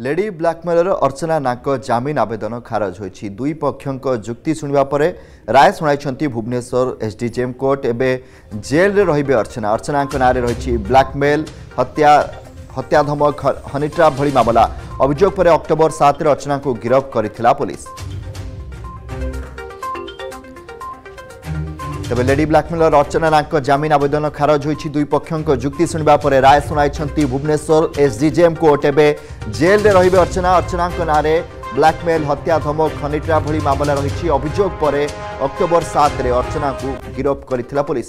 Lady blackmailer Archana Nag जामीन आवेदन खारज होई। दुई पक्षों जुक्ति सुनिबा परे राय सुनाई भुवनेश्वर एसडीजेएम कोर्ट। एबे जेल रे रहिबे अर्चना। अर्चना नाँ रे रही ब्लैकमेल हत्या धमक हनीट्राप भली मामला अभियोग पर अक्टोबर 7 अर्चना को गिरफ करिथिला पुलिस। तबे लेडी ब्लैकमेलर अर्चना नाग जामीन आवेदन खारज होई। दुई पक्षों जुक्ति सुनिबा परे राय सुनाई भुवनेश्वर एसडीजेएम कोर्ट। एबे जेल रे रहिबे अर्चना। अर्चना नाँ रे ब्लैकमेल हत्या धमक हनीट्राप भली मामला रही अभियोग पर अक्टोबर 7 अर्चना को गिरफ करिथिला पुलिस।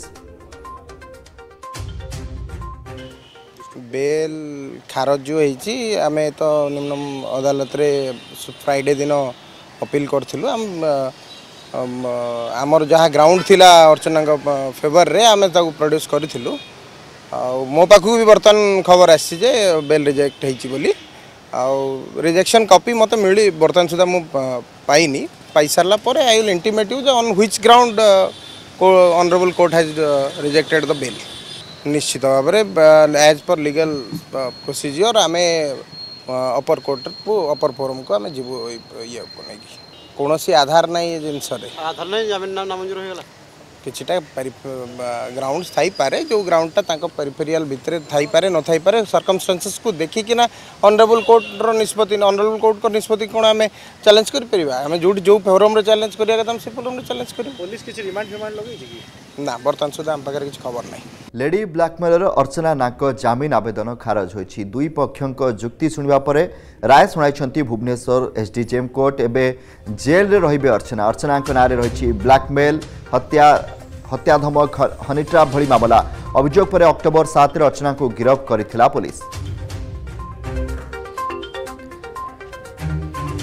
बेल खारज जो होती आम तो निम्न अदालत रे फ्राइडे दिन अपील करूँ। आमर जहाँ ग्राउंड थी अर्चना फेवर रे आम प्रोड्यूस करूँ। मो पाखु भी बर्तमान खबर आसी जे बेल रिजेक्ट होती। रिजेक्शन कॉपी मत मिली बर्तमान सुधा मुझे पाइसारा पर I will intimate you on which ground honourable court has rejected the bail. निश्चित भाव में एज पर लीगल प्रोसीजर आम अपर कोर्ट अपर फोरम को आम जी ये कौन आधार ना जिनस कि ग्राउंड थाईपे जो ग्राउंडटा पेरीफेरियल भितर थाईपे न थाईपे सर्कमस्टांसेस को देखिकिना ऑनरेबल कोर्टर निष्पत्ति ऑनरेबल कोर्ट को निष्पत्ति कौन आम चैलेंज करें जो फोरम चैलेंज करें से फोरम चैलेंज कर। पुलिस किसी रिमांड फिमांड लगे ना बर्तमान सुधा आम पाखे किसी खबर ना। लेडी ब्लैकमेलर अर्चना नाग जामीन आवेदन खारज होई। दुई पक्षों जुक्ति सुनिबा परे राय सुनाई भुवनेश्वर एसडीजेएम कोर्ट। एबे जेल रे रहिबे अर्चना। अर्चना नाँ रे रही ब्लैकमेल हत्या धमक हनीट्राप भली मामला अभियोग पर अक्टोबर 7 अर्चना को गिरफ करिथिला पुलिस।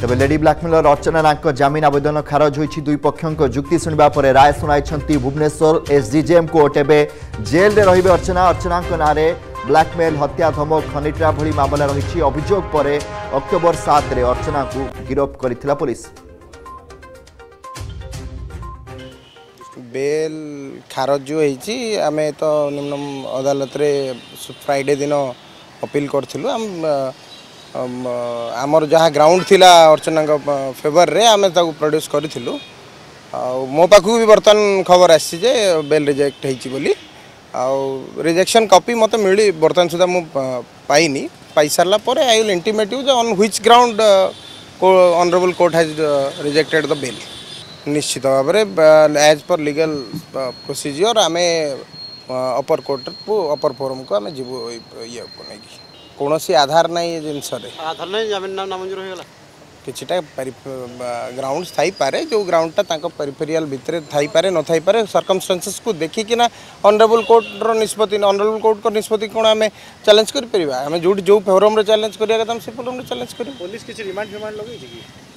तबे लेडी ब्लैकमेलर अर्चना नाग जामीन आवेदन खारज होई। दुई पक्षों जुक्ति सुनिबा परे राय सुनाई भुवनेश्वर एसडीजेएम कोर्ट। एबे जेल रे रहिबे अर्चना। अर्चना नाँ रे ब्लैकमेल हत्या धमक हनीट्राप भली मामला रही अभियोग पर अक्टोबर 7 अर्चना को गिरफ करिथिला पुलिस। बेल खारज जो होती आम तो निम्न अदालत रे फ्राइडे दिन अपील करूँ। आमर जहाँ ग्राउंड थी अर्चना फेवर रे आम प्रोड्यूस करूँ। मो पाखु भी बर्तमान खबर आसी जे बेल रिजेक्ट होती। रिजेक्शन कॉपी मत मिली बर्तमान सुधा मुझे पाइसारा पर I will intimate you on which ground honourable court has rejected the bail. निश्चित भाव में एज पर लीगल प्रोसीजर आम अपर कोर्ट अपर फोरम को आम जी ये कौन आधार ना जिनस कि ग्राउंड थाईपे जो ग्राउंडटा पेरीफेरियल भितर थाईपे न थाईपे सर्कमस्टांसेस को देखिकिना ऑनरेबल कोर्टर निष्पत्ति ऑनरेबल कोर्ट को निष्पत्ति कौन आम चैलेंज करें जो फोरम चैलेंज करें से फोरम चैलेंज कर। पुलिस किसी रिमांड फिमांड लगे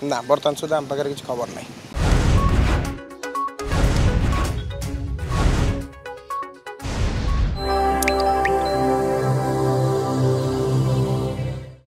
ना बर्तमान सुधा आम पाखे किसी खबर ना।